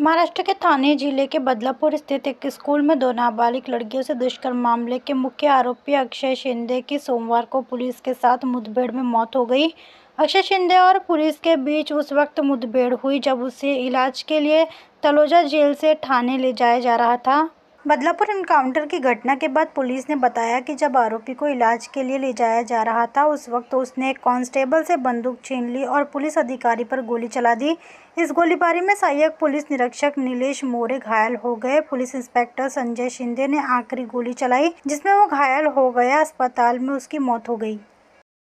महाराष्ट्र के थाने जिले के बदलापुर स्थित एक स्कूल में दो नाबालिग लड़कियों से दुष्कर्म मामले के मुख्य आरोपी अक्षय शिंदे की सोमवार को पुलिस के साथ मुठभेड़ में मौत हो गई। अक्षय शिंदे और पुलिस के बीच उस वक्त मुठभेड़ हुई जब उसे इलाज के लिए तलोजा जेल से थाने ले जाया जा रहा था। बदलापुर एनकाउंटर की घटना के बाद पुलिस ने बताया कि जब आरोपी को इलाज के लिए ले जाया जा रहा था उस वक्त उसने एक कांस्टेबल से बंदूक छीन ली और पुलिस अधिकारी पर गोली चला दी। इस गोलीबारी में सहायक पुलिस निरीक्षक नीलेश मोरे घायल हो गए। पुलिस इंस्पेक्टर संजय शिंदे ने आखिरी गोली चलाई जिसमें वो घायल हो गया। अस्पताल में उसकी मौत हो गई।